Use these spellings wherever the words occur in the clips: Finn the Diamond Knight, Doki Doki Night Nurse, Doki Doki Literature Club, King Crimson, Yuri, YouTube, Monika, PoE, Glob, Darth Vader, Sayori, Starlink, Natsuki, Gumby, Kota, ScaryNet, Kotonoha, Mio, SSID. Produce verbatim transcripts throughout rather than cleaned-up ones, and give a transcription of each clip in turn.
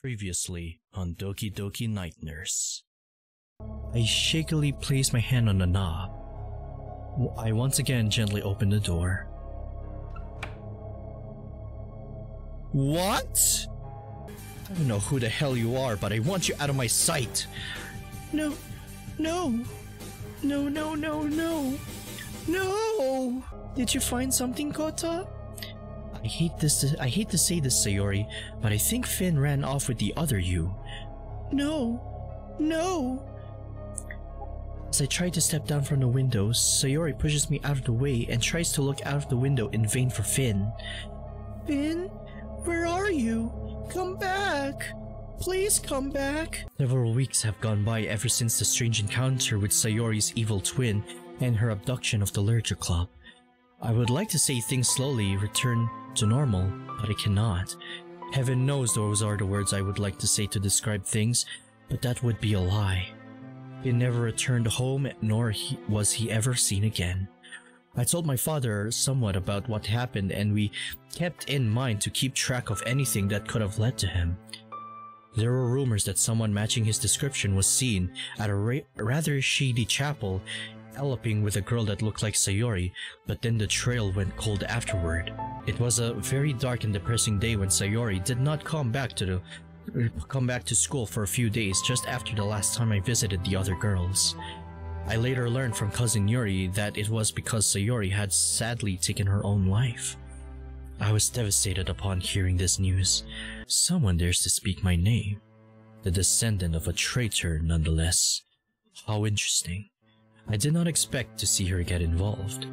previously on Doki Doki Night Nurse. I shakily placed my hand on the knob. I once again gently opened the door. What? I don't know who the hell you are, but I want you out of my sight. No, no, no, no, no, no, no! Did you find something, Kota? I hate this. To, I hate to say this, Sayori, but I think Finn ran off with the other you. No, no. As I try to step down from the window, Sayori pushes me out of the way and tries to look out of the window in vain for Finn. Finn, where are you? Come back! Please come back! Several weeks have gone by ever since the strange encounter with Sayori's evil twin and her abduction of the Literature Club. I would like to say things slowly return to normal, but I cannot. Heaven knows those are the words I would like to say to describe things, but that would be a lie. Finn never returned home, nor he, was he ever seen again. I told my father somewhat about what happened, and we kept in mind to keep track of anything that could have led to him. There were rumors that someone matching his description was seen at a ra rather shady chapel, eloping with a girl that looked like Sayori, but then the trail went cold afterward. It was a very dark and depressing day when Sayori did not come back to the come back to school for a few days just after the last time I visited the other girls. I later learned from cousin Yuri that it was because Sayori had sadly taken her own life. I was devastated upon hearing this news. Someone dares to speak my name. The descendant of a traitor nonetheless. How interesting. I did not expect to see her get involved.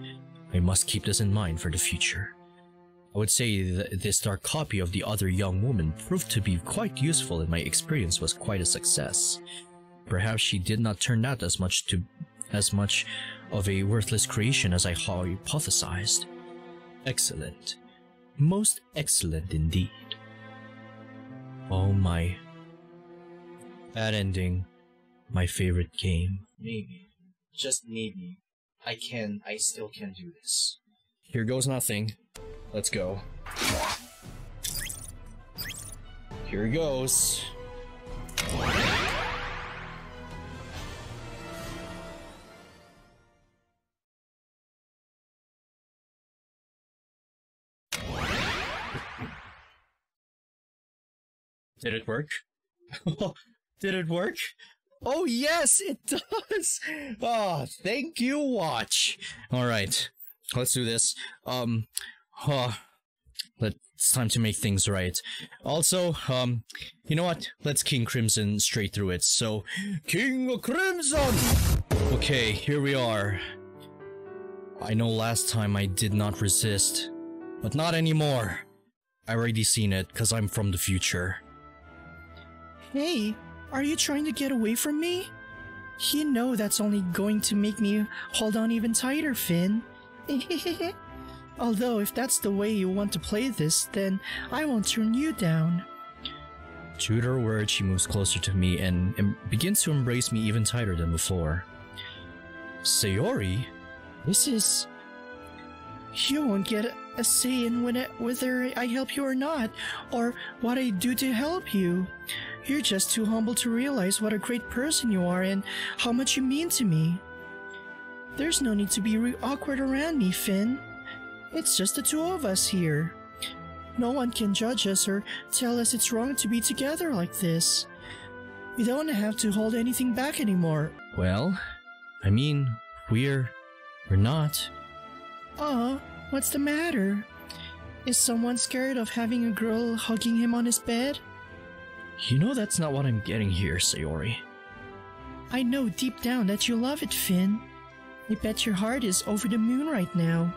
I must keep this in mind for the future. I would say that this dark copy of the other young woman proved to be quite useful, and my experience was quite a success. Perhaps she did not turn out as much to as much of a worthless creation as I hypothesized. Excellent. Most excellent indeed. Oh my. Bad ending. My favorite game. Maybe. Just maybe. I can I still can do this. Here goes nothing. Let's go. Here goes. Did it work? Did it work? Oh yes, it does! Oh, thank you, watch! Alright, let's do this. Um, oh, let, it's time to make things right. Also, um, you know what? Let's King Crimson straight through it, so... King Crimson! Okay, here we are. I know last time I did not resist, but not anymore. I already seen it, because I'm from the future. Hey, are you trying to get away from me? You know that's only going to make me hold on even tighter, Finn. Although, if that's the way you want to play this, then I won't turn you down. True to her word, she moves closer to me and em begins to embrace me even tighter than before. Sayori? This is... You won't get a say in when I, whether I help you or not, or what I do to help you. You're just too humble to realize what a great person you are and how much you mean to me. There's no need to be re awkward around me, Finn. It's just the two of us here. No one can judge us or tell us it's wrong to be together like this. You don't have to hold anything back anymore. Well, I mean, we're... we're not... Aw, what's the matter? Is someone scared of having a girl hugging him on his bed? You know that's not what I'm getting here, Sayori. I know deep down that you love it, Finn. I bet your heart is over the moon right now.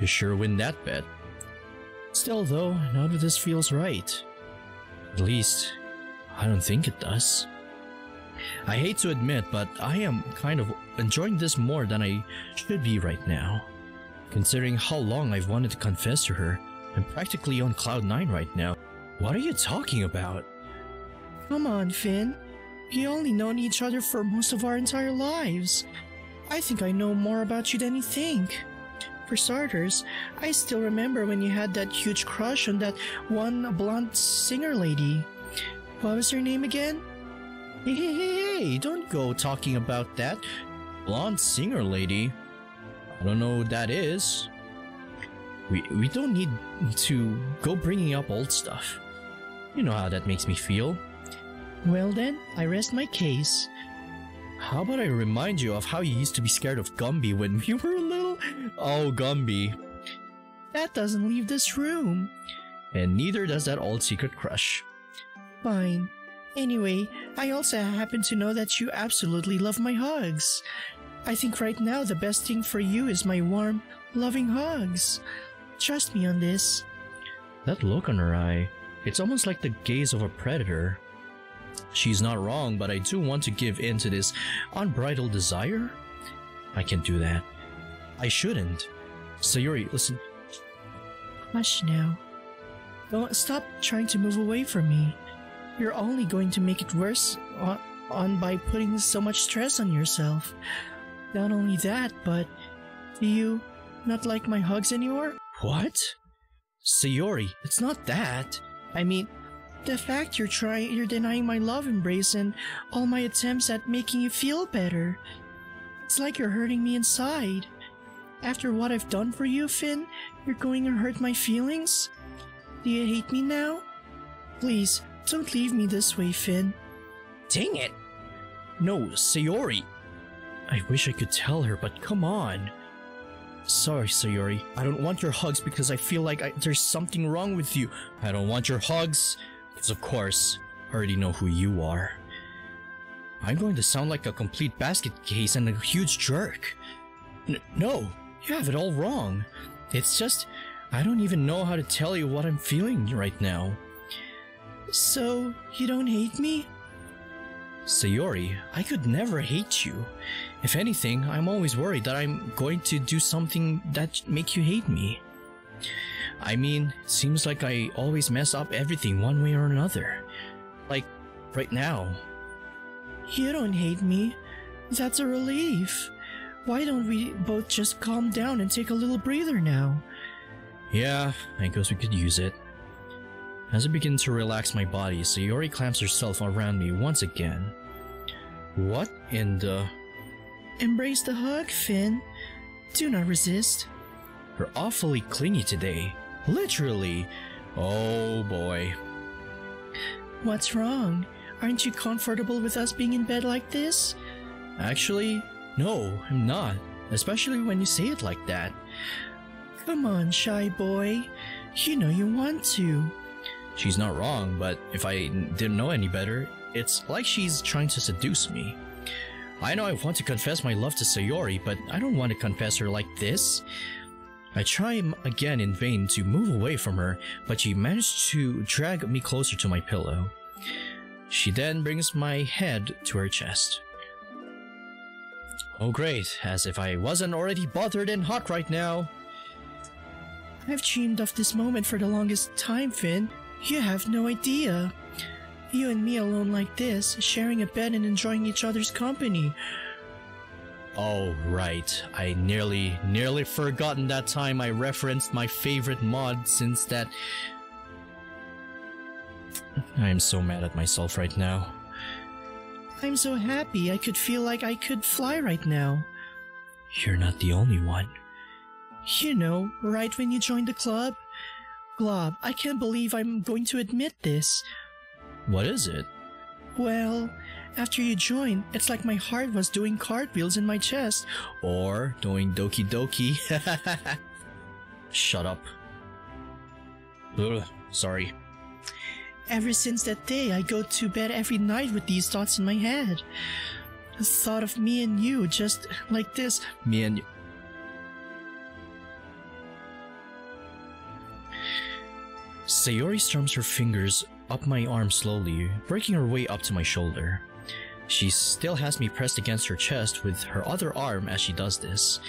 You sure win that bet. Still though, none of this feels right. At least, I don't think it does. I hate to admit, but I am kind of enjoying this more than I should be right now. Considering how long I've wanted to confess to her, I'm practically on cloud nine right now. What are you talking about? Come on, Finn. We only known each other for most of our entire lives. I think I know more about you than you think. For starters, I still remember when you had that huge crush on that one blonde singer lady. What was her name again? Hey, hey, hey, hey, don't go talking about that blonde singer lady. I don't know who that is. We, we don't need to go bringing up old stuff. You know how that makes me feel. Well then, I rest my case. How about I remind you of how you used to be scared of Gumby when we were little? Oh, Gumby. That doesn't leave this room. And neither does that old secret crush. Fine. Anyway, I also happen to know that you absolutely love my hugs. I think right now the best thing for you is my warm, loving hugs. Trust me on this. That look on her eye, it's almost like the gaze of a predator. She's not wrong, but I do want to give in to this unbridled desire. I can't do that. I shouldn't. Sayori, listen. Hush now. Don't stop trying to move away from me. You're only going to make it worse on, on by putting so much stress on yourself. Not only that, but do you not like my hugs anymore? What? Sayori, it's not that. I mean, the fact you're trying, you're denying my love embrace and all my attempts at making you feel better. It's like you're hurting me inside. After what I've done for you, Finn, you're going to hurt my feelings? Do you hate me now? Please, don't leave me this way, Finn. Dang it! No, Sayori! I wish I could tell her, but come on. Sorry, Sayori. I don't want your hugs because I feel like I, there's something wrong with you. I don't want your hugs because, of course, I already know who you are. I'm going to sound like a complete basket case and a huge jerk. N- no, you have it all wrong. It's just... I don't even know how to tell you what I'm feeling right now. So, you don't hate me? Sayori, I could never hate you. If anything, I'm always worried that I'm going to do something that make you hate me. I mean, it seems like I always mess up everything one way or another. Like, right now. You don't hate me. That's a relief. Why don't we both just calm down and take a little breather now? Yeah, I guess we could use it. As I begin to relax my body, Sayori clamps herself around me once again. What in the... Embrace the hug, Finn. Do not resist. You're awfully clingy today. Literally. Oh boy. What's wrong? Aren't you comfortable with us being in bed like this? Actually, no, I'm not. Especially when you say it like that. Come on, shy boy. You know you want to. She's not wrong, but if I didn't know any better, it's like she's trying to seduce me. I know I want to confess my love to Sayori, but I don't want to confess her like this. I try again in vain to move away from her, but she managed to drag me closer to my pillow. She then brings my head to her chest. Oh great, as if I wasn't already bothered and hot right now. I've dreamed of this moment for the longest time, Finn. You have no idea. You and me alone like this, sharing a bed and enjoying each other's company. Oh, right. I nearly, nearly forgotten that time I referenced my favorite mod since that... I am so mad at myself right now. I'm so happy. I could feel like I could fly right now. You're not the only one. You know, right when you joined the club? Glob, I can't believe I'm going to admit this. What is it? Well, after you joined, it's like my heart was doing cartwheels in my chest. Or doing Doki Doki. Shut up. Ugh, sorry. Ever since that day, I go to bed every night with these thoughts in my head. The thought of me and you just like this. Me and you. Sayori strums her fingers up my arm slowly, working her way up to my shoulder. She still has me pressed against her chest with her other arm as she does this.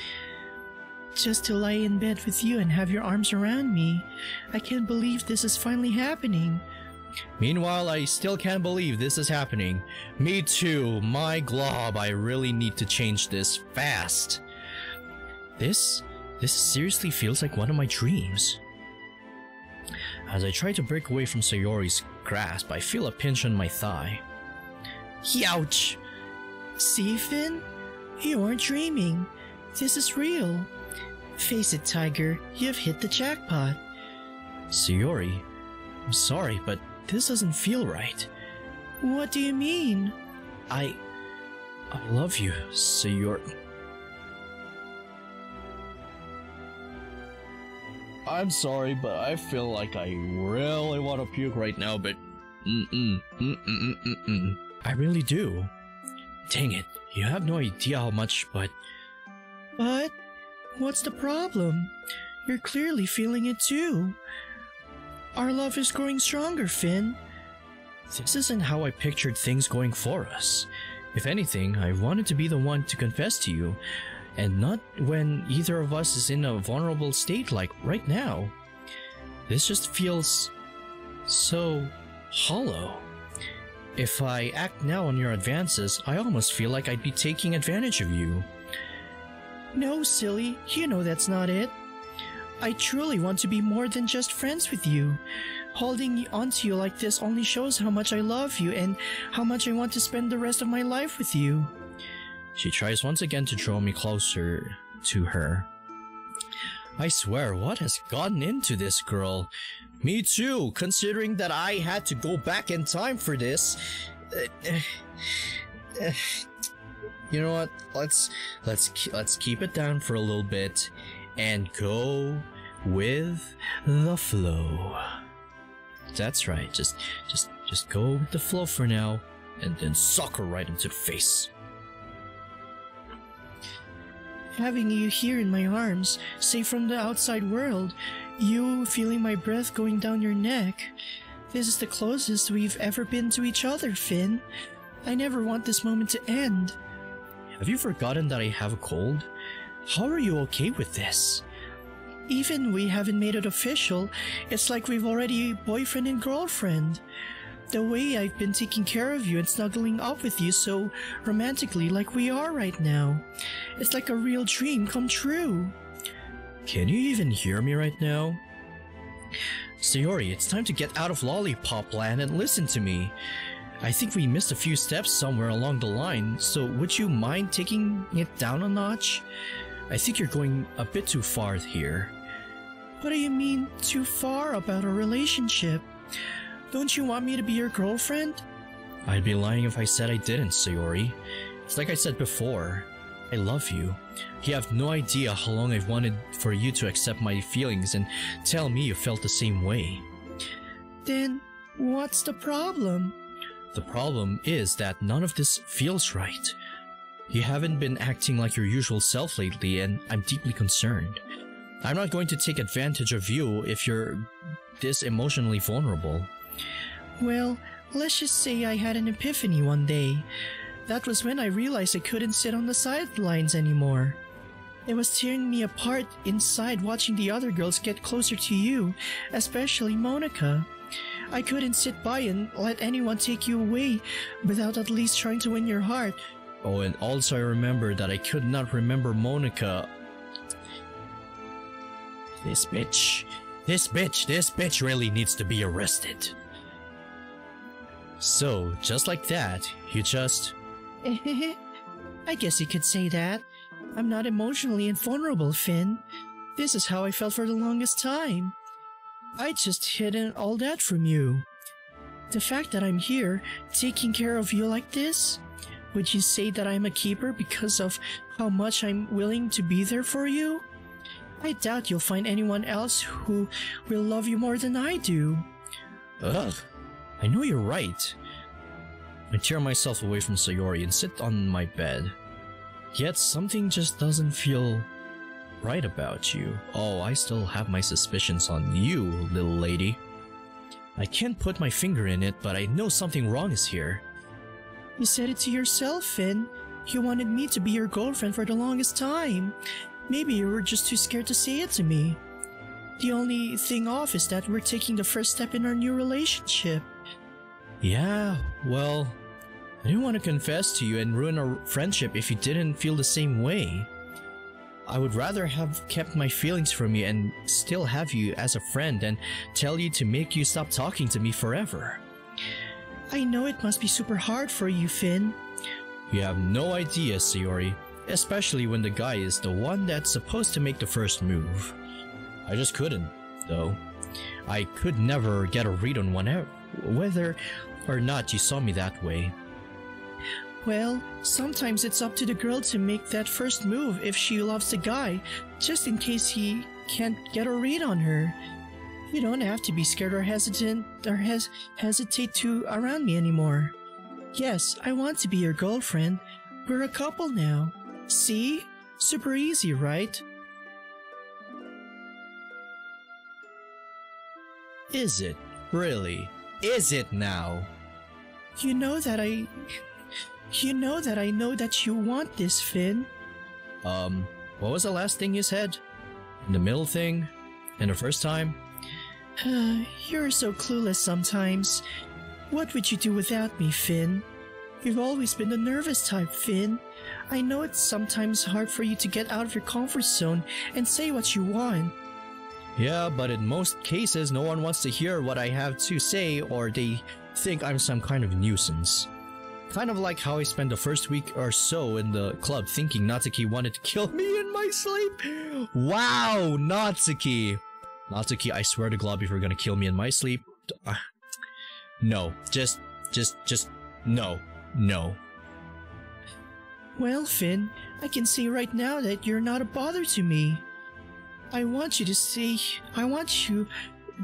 Just to lie in bed with you and have your arms around me. I can't believe this is finally happening. Meanwhile, I still can't believe this is happening. Me too, my glob, I really need to change this fast. This, this seriously feels like one of my dreams. As I try to break away from Sayori's grasp, I feel a pinch on my thigh. Youch! See, Finn? You aren't dreaming. This is real. Face it, Tiger. You've hit the jackpot. Sayori, I'm sorry, but this doesn't feel right. What do you mean? I... I love you, Sayori. I'm sorry, but I feel like I really want to puke right now, but... Mm-mm, mm-mm, mm-mm. I really do. Dang it, you have no idea how much, but... But? What's the problem? You're clearly feeling it too. Our love is growing stronger, Finn. This isn't how I pictured things going for us. If anything, I wanted to be the one to confess to you, and not when either of us is in a vulnerable state like right now. This just feels so hollow. If I act now on your advances, I almost feel like I'd be taking advantage of you. No, silly, you know that's not it. I truly want to be more than just friends with you. Holding onto you like this only shows how much I love you and how much I want to spend the rest of my life with you. She tries once again to draw me closer to her. I swear, what has gotten into this girl? Me too, considering that I had to go back in time for this. You know what? Let's let's let's keep it down for a little bit and go with the flow. That's right. Just just just go with the flow for now, and then sock her right into the face. Having you here in my arms, safe from the outside world, you feeling my breath going down your neck. This is the closest we've ever been to each other, Finn. I never want this moment to end. Have you forgotten that I have a cold? How are you okay with this? Even we haven't made it official, it's like we've already boyfriend and girlfriend. The way I've been taking care of you and snuggling up with you so romantically like we are right now. It's like a real dream come true. Can you even hear me right now? Sayori, it's time to get out of Lollipop Land and listen to me. I think we missed a few steps somewhere along the line, so would you mind taking it down a notch? I think you're going a bit too far here. What do you mean, too far about our relationship? Don't you want me to be your girlfriend? I'd be lying if I said I didn't, Sayori. It's like I said before. I love you. You have no idea how long I've wanted for you to accept my feelings and tell me you felt the same way. Then, what's the problem? The problem is that none of this feels right. You haven't been acting like your usual self lately, and I'm deeply concerned. I'm not going to take advantage of you if you're this emotionally vulnerable. Well, let's just say I had an epiphany one day. That was when I realized I couldn't sit on the sidelines anymore. It was tearing me apart inside watching the other girls get closer to you, especially Monika. I couldn't sit by and let anyone take you away without at least trying to win your heart. Oh, and also I remember that I could not remember Monika. This bitch. This bitch, this bitch really needs to be arrested. So, just like that, you just... I guess you could say that. I'm not emotionally invulnerable, Finn. This is how I felt for the longest time. I just hidden all that from you. The fact that I'm here, taking care of you like this... Would you say that I'm a keeper because of how much I'm willing to be there for you? I doubt you'll find anyone else who will love you more than I do. Ugh, I know you're right. I tear myself away from Sayori and sit on my bed. Yet something just doesn't feel right about you. Oh, I still have my suspicions on you, little lady. I can't put my finger in it, but I know something wrong is here. You said it to yourself, Finn. You wanted me to be your girlfriend for the longest time. Maybe you were just too scared to say it to me. The only thing off is that we're taking the first step in our new relationship. Yeah, well, I didn't want to confess to you and ruin our friendship if you didn't feel the same way. I would rather have kept my feelings from you and still have you as a friend than tell you to make you stop talking to me forever. I know it must be super hard for you, Finn. You have no idea, Sayori, especially when the guy is the one that's supposed to make the first move. I just couldn't, though. I could never get a read on one out, whether or not you saw me that way. Well, sometimes it's up to the girl to make that first move if she loves the guy, just in case he can't get a read on her. You don't have to be scared or hesitant or hes hesitate to around me anymore. Yes, I want to be your girlfriend. We're a couple now. See? Super easy, right? Is it? Really? Is it now? You know that I... You know that I know that you want this, Finn. Um, what was the last thing you said? And the middle thing? And the first time? Uh, you're so clueless sometimes. What would you do without me, Finn? You've always been the nervous type, Finn. I know it's sometimes hard for you to get out of your comfort zone and say what you want. Yeah, but in most cases, no one wants to hear what I have to say, or they think I'm some kind of nuisance. Kind of like how I spent the first week or so in the club thinking Natsuki wanted to kill me in my sleep. Wow, Natsuki. Natsuki, I swear to God, if you're gonna kill me in my sleep. Uh, no, just, just, just, no, no. Well, Finn, I can see right now that you're not a bother to me. I want you to stay, I want you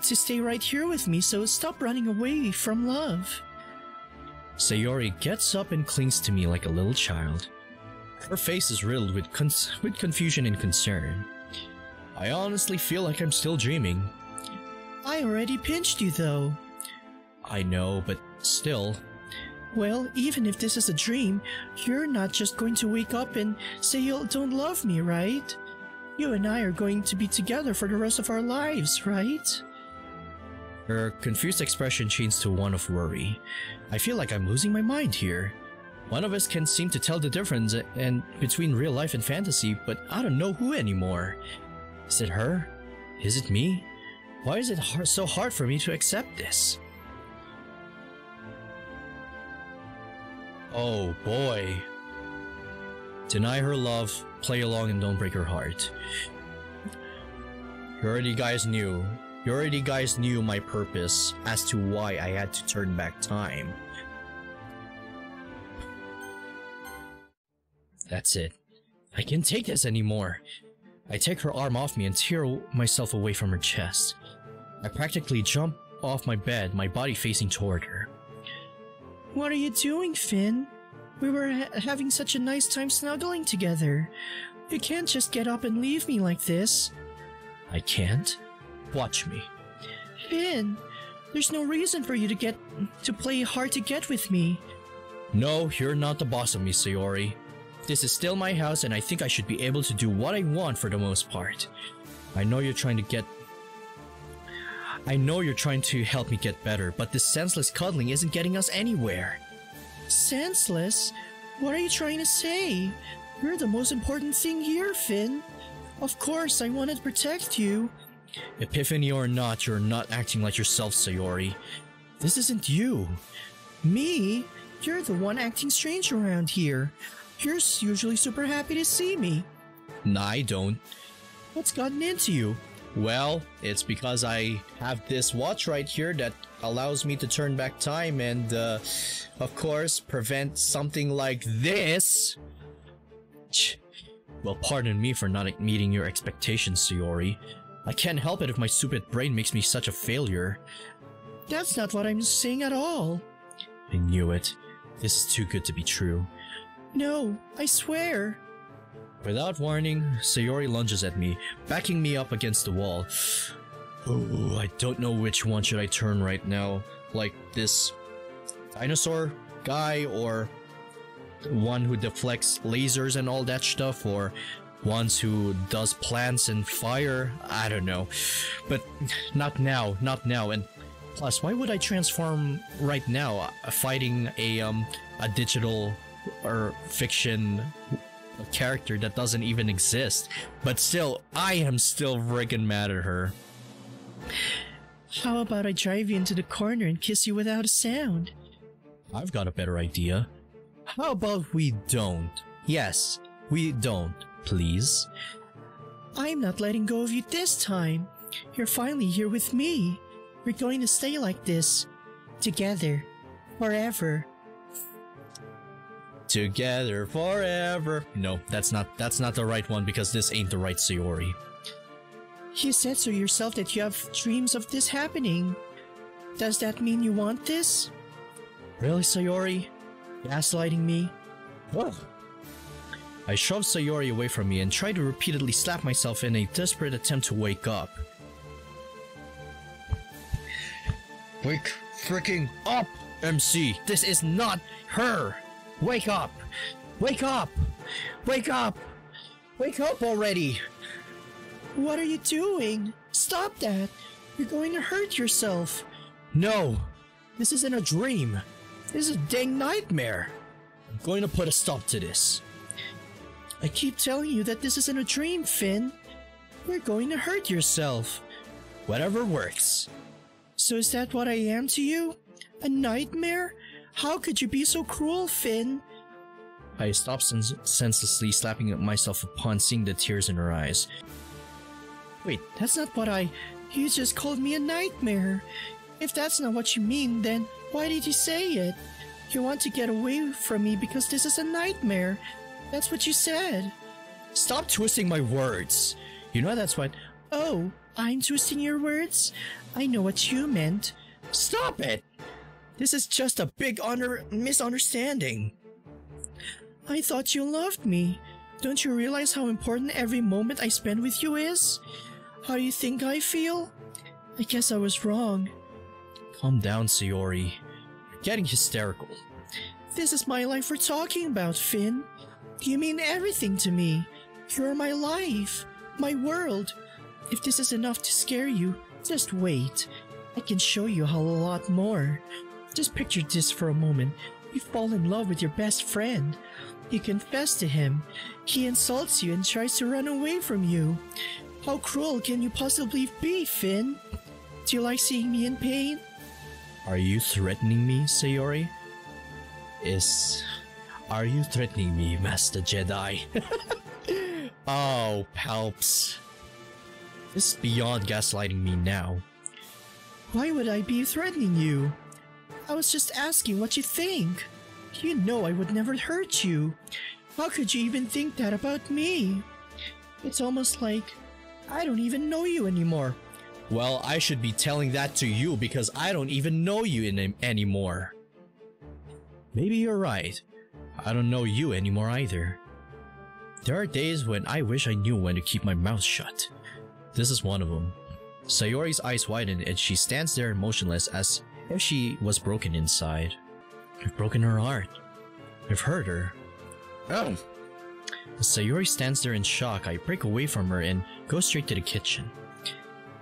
to stay right here with me, so stop running away from love. Sayori gets up and clings to me like a little child. Her face is riddled with, cons with confusion and concern. I honestly feel like I'm still dreaming. I already pinched you, though. I know, but still. Well, even if this is a dream, you're not just going to wake up and say you don't love me, right? You and I are going to be together for the rest of our lives, right? Her confused expression changed to one of worry. I feel like I'm losing my mind here. One of us can seem to tell the difference and between real life and fantasy, but I don't know who anymore. Is it her? Is it me? Why is it hard, so hard for me to accept this? Oh boy. Deny her love, play along, and don't break her heart. You already guys knew. You already guys knew my purpose as to why I had to turn back time. That's it. I can't take this anymore. I take her arm off me and tear myself away from her chest. I practically jump off my bed, my body facing toward her. What are you doing, Finn? We were ha having such a nice time snuggling together. You can't just get up and leave me like this. I can't? Watch me. Finn, there's no reason for you to get to play hard to get with me. No, you're not the boss of me, Sayori. This is still my house and I think I should be able to do what I want for the most part. I know you're trying to get... I know you're trying to help me get better, but this senseless cuddling isn't getting us anywhere. Senseless? What are you trying to say? You're the most important thing here, Finn. Of course, I wanted to protect you. Epiphany or not, you're not acting like yourself, Sayori. This isn't you. Me? You're the one acting strange around here. You're usually super happy to see me. Nah, I don't. What's gotten into you? Well, it's because I have this watch right here that allows me to turn back time and, uh, of course, prevent something like this. Well, pardon me for not meeting your expectations, Sayori. I can't help it if my stupid brain makes me such a failure. That's not what I'm saying at all. I knew it. This is too good to be true. No, I swear. Without warning, Sayori lunges at me, backing me up against the wall. Ooh, I don't know which one should I turn right now. Like this dinosaur guy, or the one who deflects lasers and all that stuff, or... ones who does plants and fire, I don't know. But not now, not now, and plus why would I transform right now, uh, fighting a um a digital or fiction a character that doesn't even exist. But still, I am still friggin' mad at her. How about I drive you into the corner and kiss you without a sound? I've got a better idea. How about we don't? Yes, we don't, please. I'm not letting go of you this time. You're finally here with me. We're going to stay like this. Together. Forever. Together forever. No, that's not that's not the right one because this ain't the right Sayori. You said so yourself that you have dreams of this happening. Does that mean you want this? Really, Sayori? Gaslighting me? What? I shoved Sayori away from me and tried to repeatedly slap myself in a desperate attempt to wake up. Wake freaking up, M C! This is not her! Wake up! Wake up! Wake up! Wake up already! What are you doing? Stop that! You're going to hurt yourself! No! This isn't a dream! This is a dang nightmare! I'm going to put a stop to this. I keep telling you that this isn't a dream, Finn. You're going to hurt yourself. Whatever works. So is that what I am to you? A nightmare? How could you be so cruel, Finn? I stopped sens senselessly slapping at myself upon seeing the tears in her eyes. Wait, that's not what I... You just called me a nightmare. If that's not what you mean, then why did you say it? You want to get away from me because this is a nightmare. That's what you said. Stop twisting my words. You know that's what... Oh, I'm twisting your words? I know what you meant. Stop it! This is just a big honor misunderstanding. I thought you loved me. Don't you realize how important every moment I spend with you is? How do you think I feel? I guess I was wrong. Calm down, Sayori. You're getting hysterical. This is my life we're talking about, Finn. You mean everything to me. You're my life, my world. If this is enough to scare you, just wait. I can show you a lot more. Just picture this for a moment. You fall in love with your best friend. You confess to him. He insults you and tries to run away from you. How cruel can you possibly be, Finn? Do you like seeing me in pain? Are you threatening me, Sayori? Is... Are you threatening me, Master Jedi? Oh, Palps. This is beyond gaslighting me now. Why would I be threatening you? I was just asking what you think. You know I would never hurt you. How could you even think that about me? It's almost like I don't even know you anymore. Well, I should be telling that to you because I don't even know you in anymore. Maybe you're right. I don't know you anymore either. There are days when I wish I knew when to keep my mouth shut. This is one of them. Sayori's eyes widen and she stands there motionless as if she was broken inside. I've broken her heart. I've hurt her. Oh! As Sayori stands there in shock, I break away from her and go straight to the kitchen.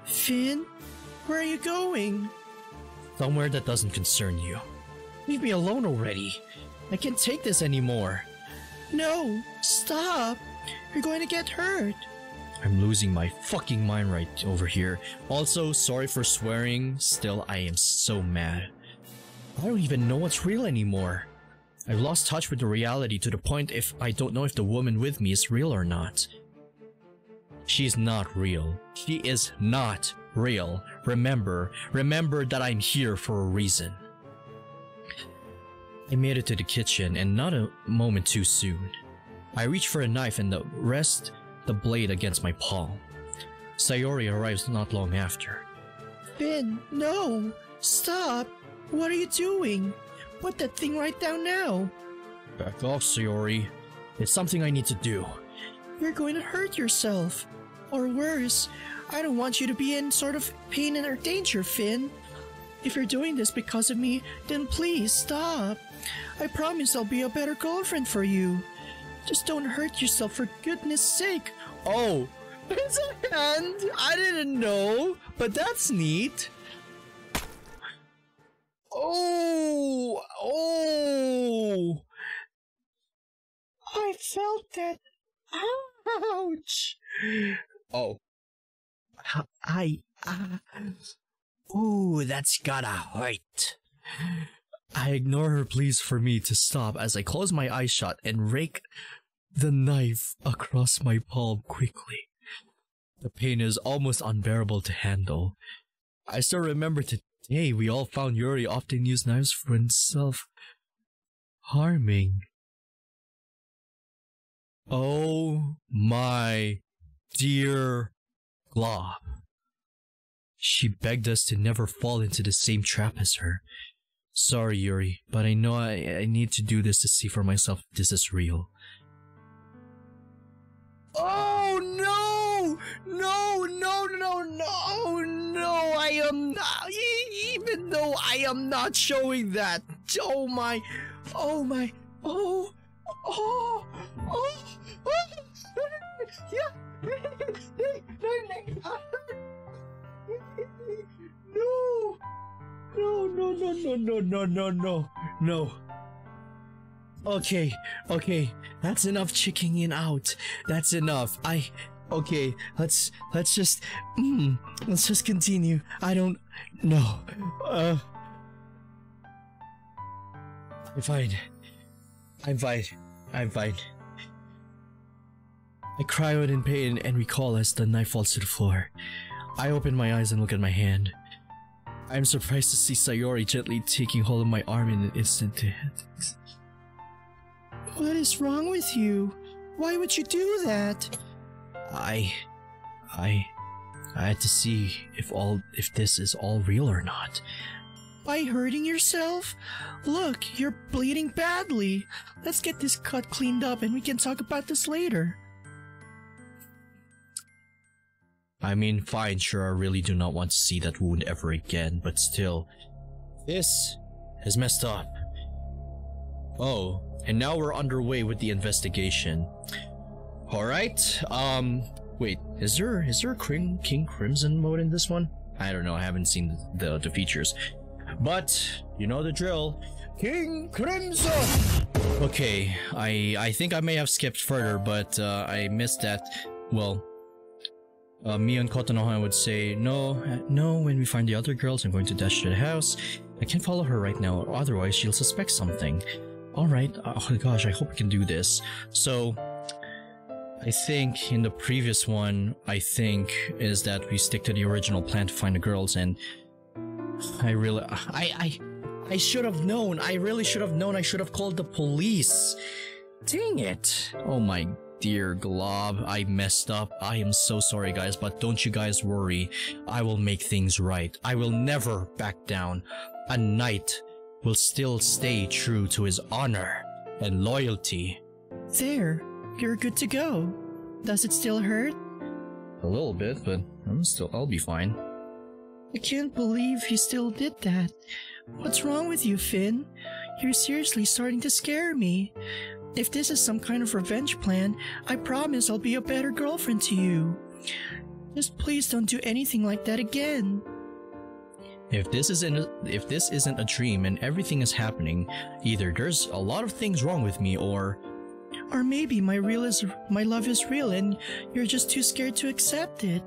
Finn, where are you going? Somewhere that doesn't concern you. Leave me alone already. I can't take this anymore. No, stop. You're going to get hurt. I'm losing my fucking mind right over here. Also, sorry for swearing. Still, I am so mad. I don't even know what's real anymore. I've lost touch with the reality to the point if I don't know if the woman with me is real or not. She's not real. She is not real. Remember, remember that I'm here for a reason. I made it to the kitchen, and not a moment too soon. I reach for a knife and rest the blade against my palm. Sayori arrives not long after. Finn, no! Stop! What are you doing? Put that thing right down now! Back off, Sayori. It's something I need to do. You're going to hurt yourself. Or worse, I don't want you to be in sort of pain or danger, Finn. If you're doing this because of me, then please stop. I promise I'll be a better girlfriend for you. Just don't hurt yourself, for goodness sake. Oh, it's a hand. I didn't know, but that's neat. Oh, oh. I I felt that. Ouch! Oh. I. Uh, ooh, that's gotta hurt. I ignore her pleas for me to stop as I close my eyes shut and rake the knife across my palm quickly. The pain is almost unbearable to handle. I still remember today we all found Yuri often used knives for himself harming. Oh my dear Glob. She begged us to never fall into the same trap as her. Sorry, Yuri, but I know I, I need to do this to see for myself if this is real. Oh no! No, no, no, no, no, I am not, even though I am not showing that. Oh my, oh my, oh, oh, oh, oh, yeah. No, no, no, no, no, no, no, no, no, no. Okay, okay, that's enough chicking in out. That's enough. I, okay, let's, let's just, mm, let's just continue. I don't, no, uh, I'm fine. I'm fine. I'm fine. I cry out in pain and recall as the knife falls to the floor. I open my eyes and look at my hand. I am surprised to see Sayori gently taking hold of my arm in an instant to hit. What is wrong with you? Why would you do that? I... I... I had to see if all... if this is all real or not. By hurting yourself? Look, you're bleeding badly. Let's get this cut cleaned up and we can talk about this later. I mean, fine, sure, I really do not want to see that wound ever again, but still... This... is messed up. Oh. And now we're underway with the investigation. Alright, um... Wait, is there, is there a King Crimson mode in this one? I don't know, I haven't seen the, the, the features. But, you know the drill. King Crimson! Okay, I, I think I may have skipped further, but uh, I missed that. Well... Uh, Mio and Kotonoha would say, no, no, when we find the other girls, I'm going to dash to the house. I can't follow her right now, or otherwise she'll suspect something. Alright, oh gosh, I hope we can do this. So, I think in the previous one, I think, is that we stick to the original plan to find the girls, and I really- I- I- I should have known, I really should have known, I should have called the police. Dang it. Oh my dear Glob, I messed up. I am so sorry guys, but don't you guys worry. I will make things right. I will never back down. A knight will still stay true to his honor and loyalty. There, you're good to go. Does it still hurt? A little bit, but I'm still, I'll be fine. I can't believe you still did that. What's wrong with you, Finn? You're seriously starting to scare me. If this is some kind of revenge plan, I promise I'll be a better girlfriend to you. Just please don't do anything like that again. If this isn't a, if this isn't a dream and everything is happening, either there's a lot of things wrong with me, or, or maybe my real is my love is real and you're just too scared to accept it.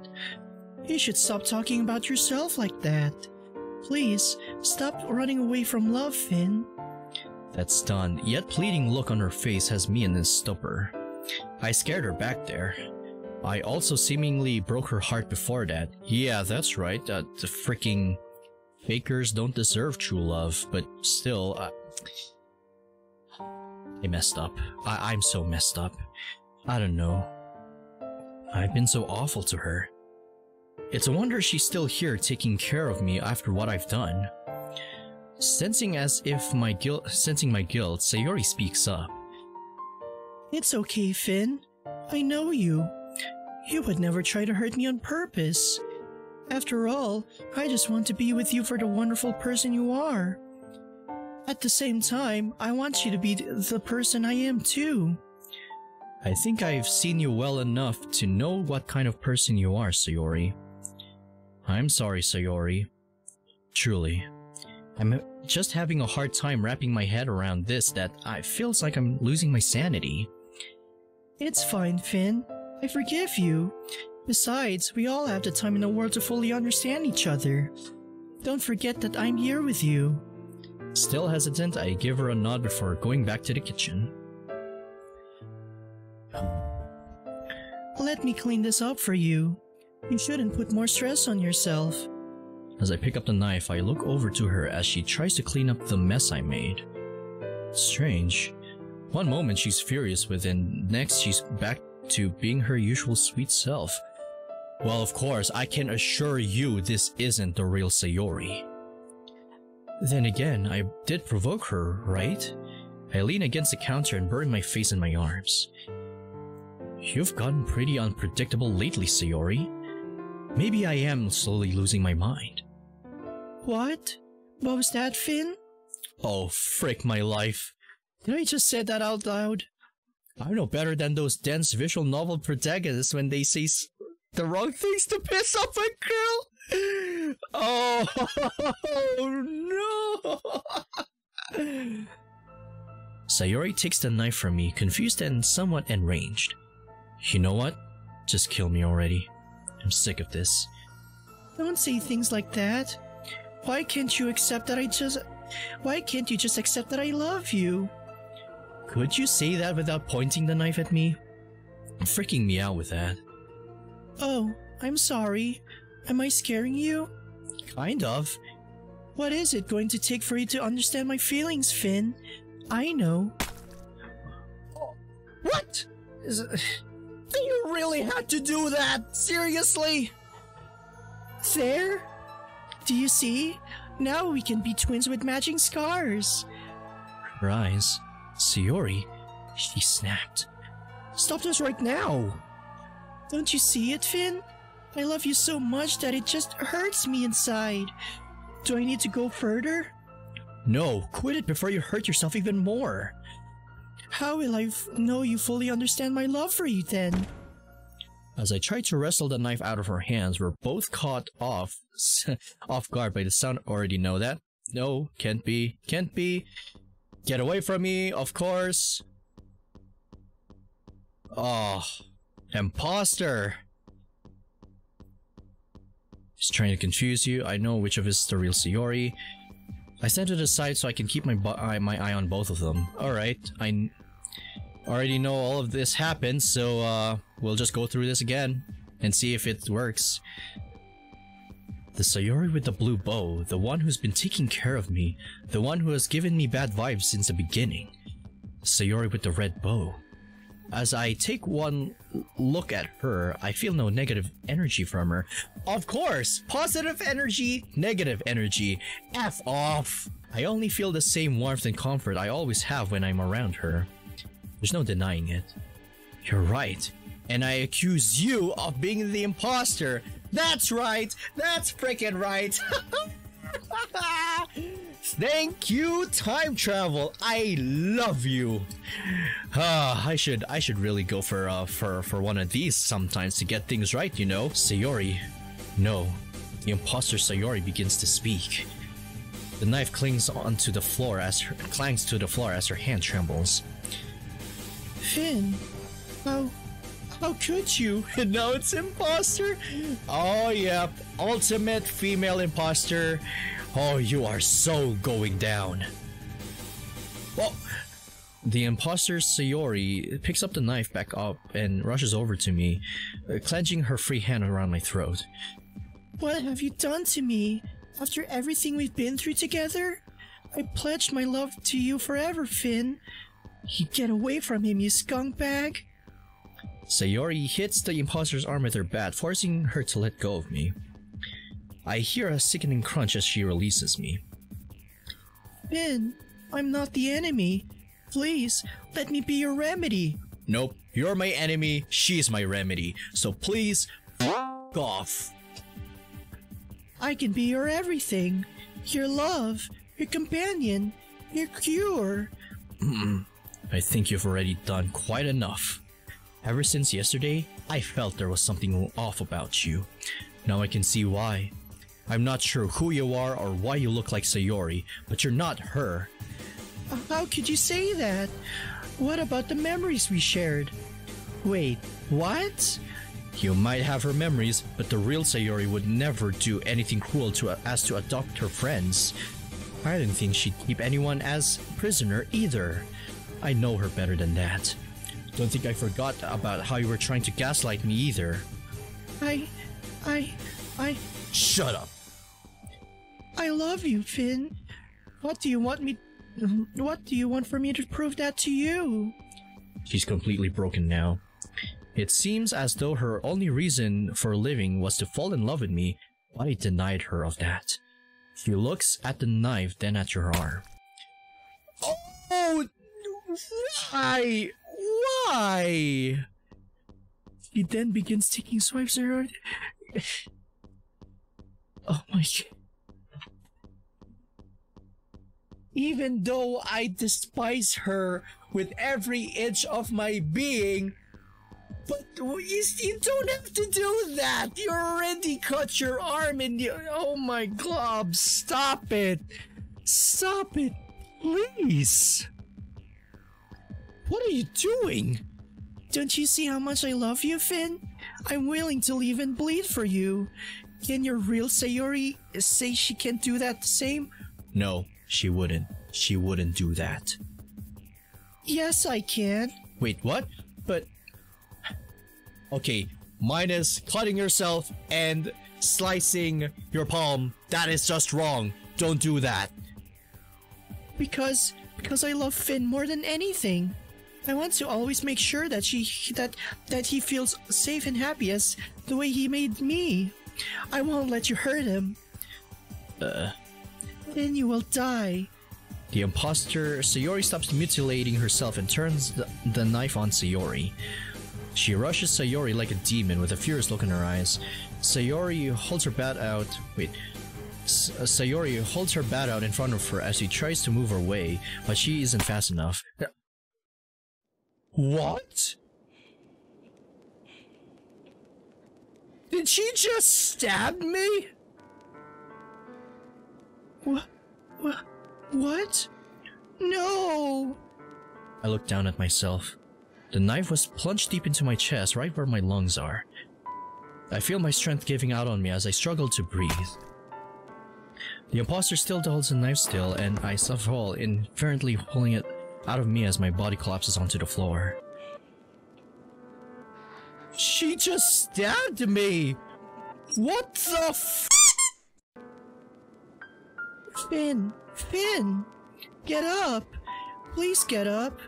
You should stop talking about yourself like that. Please stop running away from love, Finn. That stunned yet pleading look on her face has me in a stupor. I scared her back there. I also seemingly broke her heart before that. Yeah, that's right. Uh, the freaking. Fakers don't deserve true love, but still, uh, I messed up. I I'm so messed up. I don't know. I've been so awful to her. It's a wonder she's still here taking care of me after what I've done. Sensing as if my guilt, sensing my guilt, Sayori speaks up. It's okay, Finn. I know you. You would never try to hurt me on purpose. After all, I just want to be with you for the wonderful person you are. At the same time, I want you to be the person I am too. I think I've seen you well enough to know what kind of person you are, Sayori. I'm sorry, Sayori. Truly. I'm just having a hard time wrapping my head around this that it feels like I'm losing my sanity. It's fine, Finn. I forgive you. Besides, we all have the time in the world to fully understand each other. Don't forget that I'm here with you. Still hesitant, I give her a nod before going back to the kitchen. Let me clean this up for you. You shouldn't put more stress on yourself. As I pick up the knife, I look over to her as she tries to clean up the mess I made. Strange. One moment she's furious with and next she's back to being her usual sweet self. Well, of course, I can assure you this isn't the real Sayori. Then again, I did provoke her, right? I lean against the counter and bury my face in my arms. You've gotten pretty unpredictable lately, Sayori. Maybe I am slowly losing my mind. What? What was that, Finn? Oh, frick my life. Did I just say that out loud? I know better than those dense visual novel protagonists when they say s the wrong things to piss off a girl! Oh, no! Sayori takes the knife from me, confused and somewhat enraged. You know what? Just kill me already. I'm sick of this. Don't say things like that. Why can't you accept that I just... Why can't you just accept that I love you? Could you say that without pointing the knife at me? You're freaking me out with that. Oh, I'm sorry. Am I scaring you? Kind of. What is it going to take for you to understand my feelings, Finn? I know. Oh, what? Is it... You really had to do that? Seriously? There? Do you see? Now we can be twins with matching scars. Her eyes. Sayori, she snapped. Stop this right now! Don't you see it, Finn? I love you so much that it just hurts me inside. Do I need to go further? No, quit it before you hurt yourself even more. How will I know you fully understand my love for you then? As I tried to wrestle the knife out of her hands, we're both caught off off guard by the sound. Already know that. No, can't be, can't be. Get away from me, of course. Oh, imposter. He's trying to confuse you. I know which of us is the real Sayori. I stand to the side so I can keep my eye, my eye on both of them. Alright, I n already know all of this happened, so uh, we'll just go through this again and see if it works. The Sayori with the blue bow, the one who's been taking care of me, the one who has given me bad vibes since the beginning. Sayori with the red bow. As I take one look at her, I feel no negative energy from her. Of course! Positive energy, negative energy. F off! I only feel the same warmth and comfort I always have when I'm around her. There's no denying it. You're right. And I accuse you of being the imposter. That's right! That's frickin' right! Thank you, time travel! I love you! Uh, I should I should really go for, uh, for, for one of these sometimes to get things right, you know? Sayori. No. The imposter Sayori begins to speak. The knife clings onto the floor as her, clangs to the floor as her hand trembles. Finn, how... How could you? And now it's imposter? Oh, yep. Ultimate female imposter. Oh, you are so going down. Well, the imposter Sayori picks up the knife back up and rushes over to me, clenching her free hand around my throat. What have you done to me? After everything we've been through together? I pledged my love to you forever, Finn. You get away from him, you skunk bag. Sayori hits the imposter's arm with her bat, forcing her to let go of me. I hear a sickening crunch as she releases me. Ben, I'm not the enemy. Please, let me be your remedy. Nope, you're my enemy, she's my remedy. So please, f*** off. I can be your everything. Your love, your companion, your cure. Mm-mm. I think you've already done quite enough. Ever since yesterday, I felt there was something off about you. Now I can see why. I'm not sure who you are or why you look like Sayori, but you're not her. How could you say that? What about the memories we shared? Wait, what? You might have her memories, but the real Sayori would never do anything cruel to uh, as to adopt her friends. I didn't think she'd keep anyone as prisoner either. I know her better than that. Don't think I forgot about how you were trying to gaslight me either. I... I... I... Shut up! I love you, Finn. What do you want me... What do you want for me to prove that to you? She's completely broken now. It seems as though her only reason for living was to fall in love with me, but I denied her of that. She looks at the knife, then at your arm. Oh! Why? Why? She then begins taking swipes at her... Oh my god. Even though I despise her with every inch of my being, but you don't have to do that. You already cut your arm and you... Oh my glob, stop it. Stop it, please. What are you doing? Don't you see how much I love you, Finn? I'm willing to leave and bleed for you. Can your real Sayori say she can't do that the same? No, she wouldn't. She wouldn't do that. Yes, I can. Wait, what? But... Okay, minus cutting yourself and slicing your palm. That is just wrong. Don't do that. Because... Because I love Finn more than anything. I want to always make sure that she that that he feels safe and happy as the way he made me. I won't let you hurt him. Uh. Then you will die. The imposter Sayori stops mutilating herself and turns the, the knife on Sayori. She rushes Sayori like a demon with a furious look in her eyes. Sayori holds her bat out. Wait. S Sayori holds her bat out in front of her as she tries to move her away, but she isn't fast enough. What? Did she just stab me? What? What? No! I looked down at myself. The knife was plunged deep into my chest, right where my lungs are. I feel my strength giving out on me as I struggle to breathe. The imposter still holds the knife still, and I suffer, inferently pulling it out of me as my body collapses onto the floor. She just stabbed me! What the f- Finn! Finn! Get up! Please get up!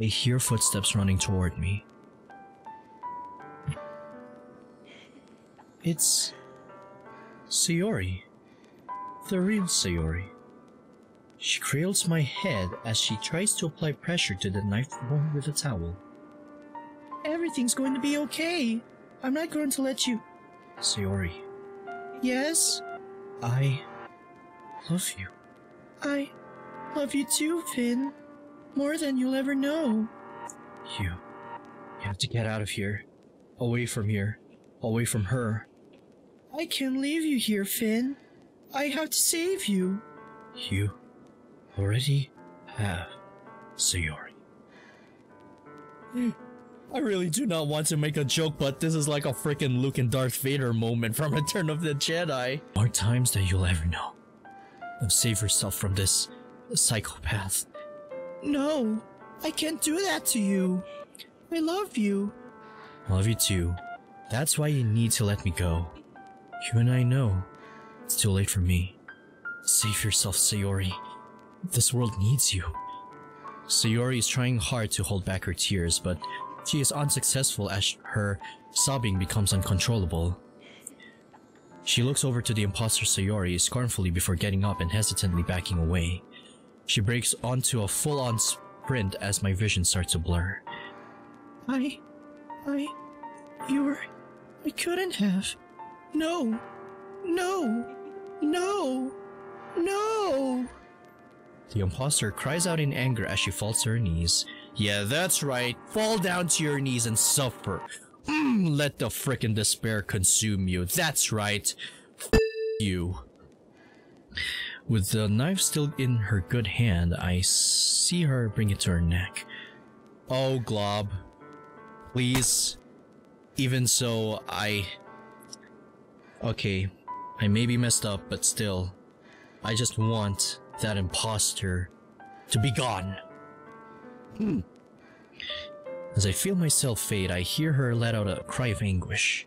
I hear footsteps running toward me. It's... Sayori. The real Sayori. She cradles my head as she tries to apply pressure to the knife wound with a towel. Everything's going to be okay. I'm not going to let you... Sayori. Yes? I love you. I love you too, Finn. More than you'll ever know. You... You have to get out of here. Away from here. Away from her. I can't leave you here, Finn. I have to save you. You... already have, Sayori. I really do not want to make a joke, but this is like a freaking Luke and Darth Vader moment from Return of the Jedi. More times than you'll ever know. Now save yourself from this psychopath. No, I can't do that to you. I love you. I love you too. That's why you need to let me go. You and I know. It's too late for me. Save yourself, Sayori. This world needs you. Sayori is trying hard to hold back her tears, but she is unsuccessful as her sobbing becomes uncontrollable. She looks over to the imposter Sayori scornfully before getting up and hesitantly backing away. She breaks onto a full-on sprint as my vision starts to blur. I... I... you were... I couldn't have... No... No... No... No... The imposter cries out in anger as she falls to her knees. Yeah, that's right. Fall down to your knees and suffer. Mm, let the frickin' despair consume you. That's right. F*** you. With the knife still in her good hand, I see her bring it to her neck. Oh, Glob. please. Even so, I... Okay, I may be messed up, but still. I just want that imposter to be gone. Hmm. As I feel myself fade, I hear her let out a cry of anguish.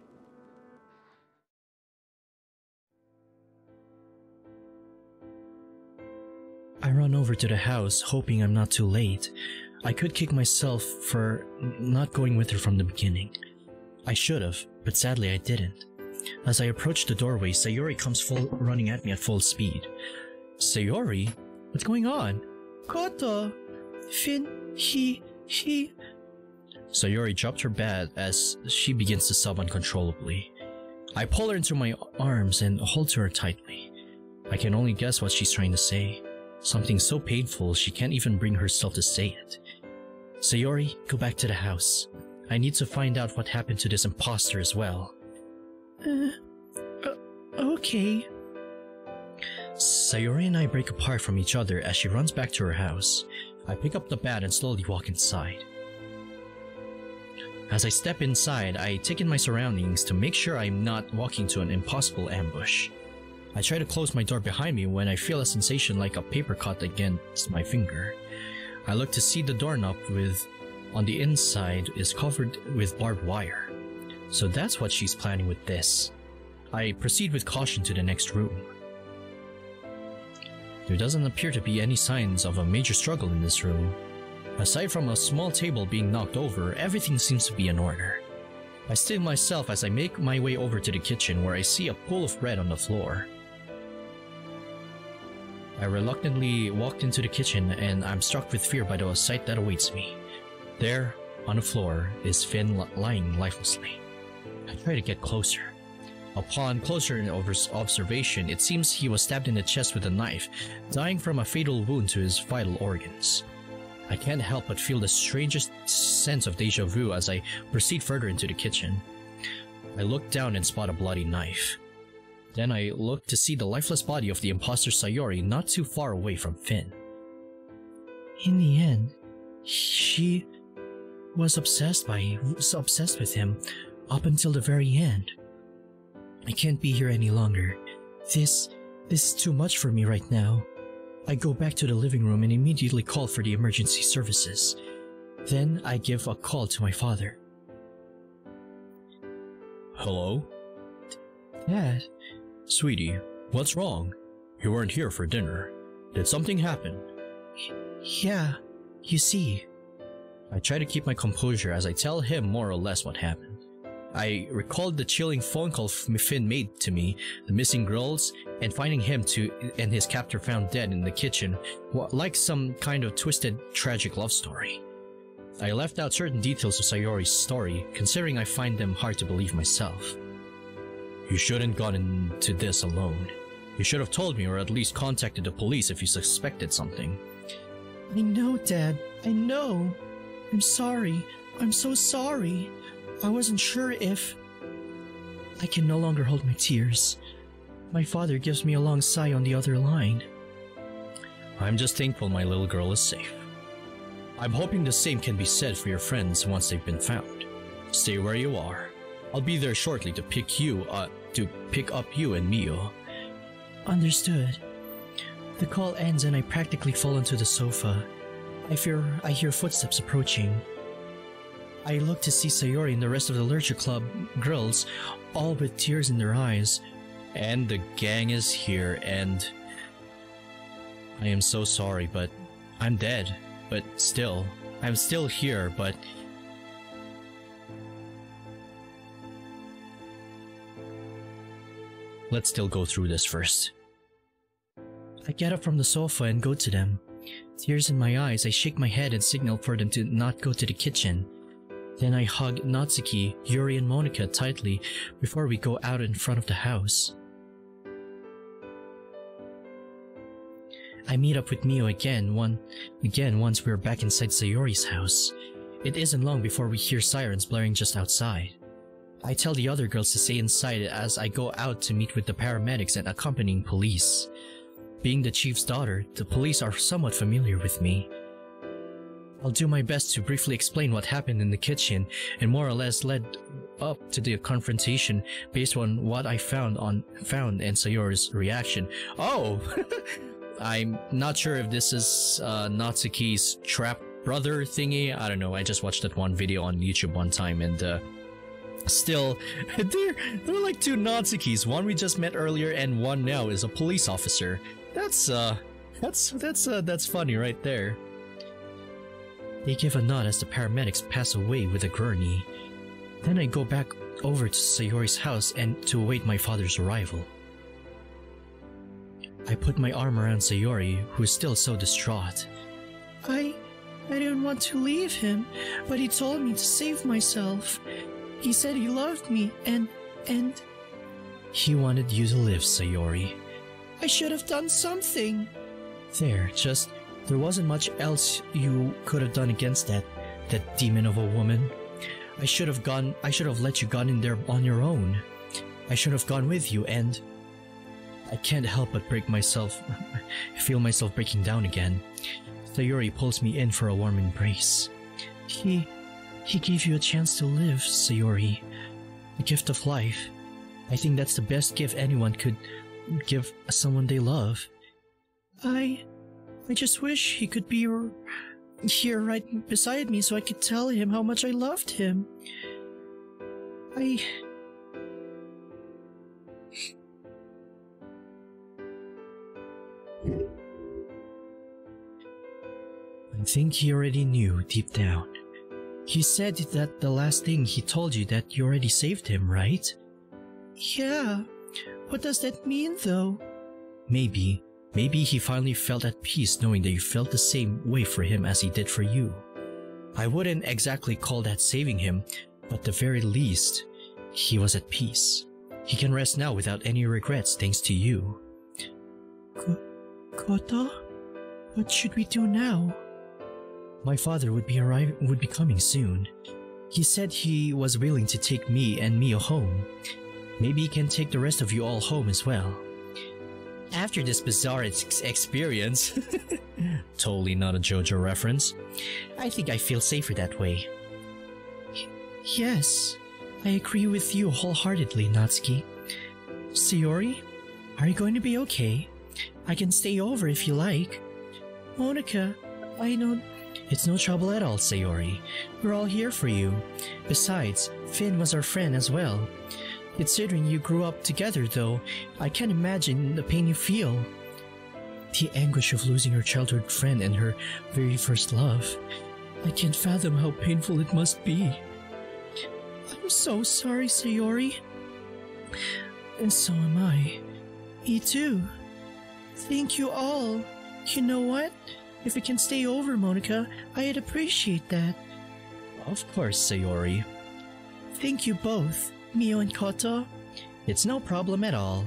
I run over to the house, hoping I'm not too late. I could kick myself for not going with her from the beginning. I should've, but sadly I didn't. As I approach the doorway, Sayori comes full running at me at full speed. Sayori? What's going on? Kota! Finn, he, he... Sayori dropped her bat as she begins to sob uncontrollably. I pull her into my arms and hold to her tightly. I can only guess what she's trying to say. Something so painful she can't even bring herself to say it. Sayori, go back to the house. I need to find out what happened to this imposter as well. Uh, uh, okay. Sayori and I break apart from each other as she runs back to her house. I pick up the bat and slowly walk inside. As I step inside, I take in my surroundings to make sure I'm not walking to an impossible ambush. I try to close my door behind me when I feel a sensation like a paper cut against my finger. I look to see the doorknob with on the inside is covered with barbed wire. So that's what she's planning with this. I proceed with caution to the next room. There doesn't appear to be any signs of a major struggle in this room. Aside from a small table being knocked over, everything seems to be in order. I steal myself as I make my way over to the kitchen where I see a pool of bread on the floor. I reluctantly walked into the kitchen and I'm struck with fear by the sight that awaits me. There, on the floor, is Finn lying lifelessly. I try to get closer. Upon closer observation, it seems he was stabbed in the chest with a knife, dying from a fatal wound to his vital organs. I can't help but feel the strangest sense of deja vu as I proceed further into the kitchen. I look down and spot a bloody knife. Then I look to see the lifeless body of the imposter Sayori not too far away from Finn. In the end, she was obsessed by was obsessed with him up until the very end. I can't be here any longer. This, this is too much for me right now. I go back to the living room and immediately call for the emergency services. Then I give a call to my father. Hello? Dad? Sweetie, what's wrong? You weren't here for dinner. Did something happen? Yeah, you see. I try to keep my composure as I tell him more or less what happened. I recalled the chilling phone call Finn made to me, the missing girls, and finding him to and his captor found dead in the kitchen, like some kind of twisted, tragic love story. I left out certain details of Sayori's story, considering I find them hard to believe myself. You shouldn't have gone into this alone. You should have told me or at least contacted the police if you suspected something. I know, Dad. I know. I'm sorry. I'm so sorry. I wasn't sure if... I can no longer hold my tears. My father gives me a long sigh on the other line. I'm just thankful my little girl is safe. I'm hoping the same can be said for your friends once they've been found. Stay where you are. I'll be there shortly to pick you up, to pick up you and Mio. Understood. The call ends and I practically fall onto the sofa. I fear I hear footsteps approaching. I look to see Sayori and the rest of the Literature Club girls, all with tears in their eyes. And the gang is here, and... I am so sorry, but... I'm dead, but still. I'm still here, but... Let's still go through this first. I get up from the sofa and go to them. Tears in my eyes, I shake my head and signal for them to not go to the kitchen. Then I hug Natsuki, Yuri, and Monika tightly before we go out in front of the house. I meet up with Mio again, one, again once we're back inside Sayori's house. It isn't long before we hear sirens blaring just outside. I tell the other girls to stay inside as I go out to meet with the paramedics and accompanying police. Being the chief's daughter, the police are somewhat familiar with me. I'll do my best to briefly explain what happened in the kitchen and more or less led up to the confrontation based on what I found on found and Sayori's reaction. Oh! I'm not sure if this is uh, Natsuki's trap brother thingy. I don't know, I just watched that one video on YouTube one time and uh, still, they're, they're like two Natsukis. One we just met earlier and one now is a police officer. That's uh, that's, that's, uh, that's funny right there. They give a nod as the paramedics pass away with a gurney. Then I go back over to Sayori's house and to await my father's arrival. I put my arm around Sayori, who is still so distraught. I... I didn't want to leave him, but he told me to save myself. He said he loved me, and... and... He wanted you to live, Sayori. I should have done something. There, just... There wasn't much else you could have done against that... that demon of a woman. I should have gone... I should have let you gone in there on your own. I should have gone with you, and... I can't help but break myself... I feel myself breaking down again. Sayori pulls me in for a warm embrace. He... He gave you a chance to live, Sayori. The gift of life. I think that's the best gift anyone could give someone they love. I... I just wish he could be here right beside me so I could tell him how much I loved him. I... I think he already knew deep down. He said that the last thing he told you that you already saved him, right? Yeah. What does that mean, though? Maybe. Maybe he finally felt at peace knowing that you felt the same way for him as he did for you. I wouldn't exactly call that saving him, but at the very least, he was at peace. He can rest now without any regrets thanks to you. K- Kota? What should we do now? My father would be arriving, would be coming soon. He said he was willing to take me and Mio home. Maybe he can take the rest of you all home as well. After this bizarre ex experience, totally not a JoJo reference, I think I feel safer that way. Y yes, I agree with you wholeheartedly, Natsuki. Sayori, are you going to be okay? I can stay over if you like. Monika, I don't... It's no trouble at all, Sayori. We're all here for you. Besides, Finn was our friend as well. Considering you grew up together, though, I can't imagine the pain you feel. The anguish of losing her childhood friend and her very first love. I can't fathom how painful it must be. I'm so sorry, Sayori. And so am I. Me too. Thank you all. You know what? If we can stay over, Monika, I'd appreciate that. Of course, Sayori. Thank you both. Mio and Koto? It's no problem at all.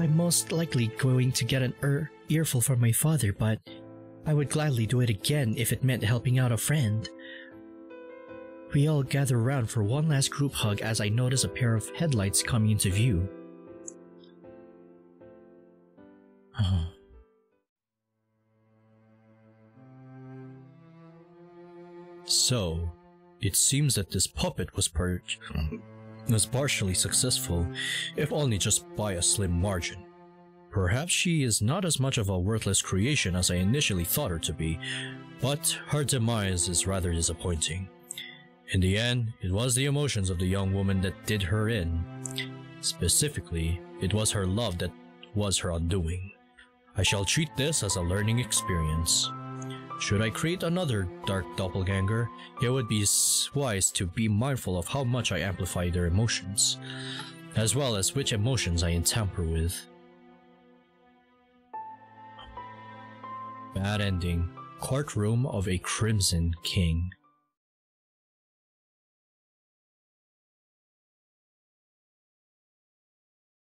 I'm most likely going to get an er earful from my father, but I would gladly do it again if it meant helping out a friend. We all gather around for one last group hug as I notice a pair of headlights coming into view. Oh. So, it seems that this puppet was perched. was partially successful, if only just by a slim margin. Perhaps she is not as much of a worthless creation as I initially thought her to be, but her demise is rather disappointing. In the end, it was the emotions of the young woman that did her in. Specifically, it was her love that was her undoing. I shall treat this as a learning experience. Should I create another dark doppelganger, it would be wise to be mindful of how much I amplify their emotions, as well as which emotions I tamper with. Bad ending. Courtroom of a Crimson King.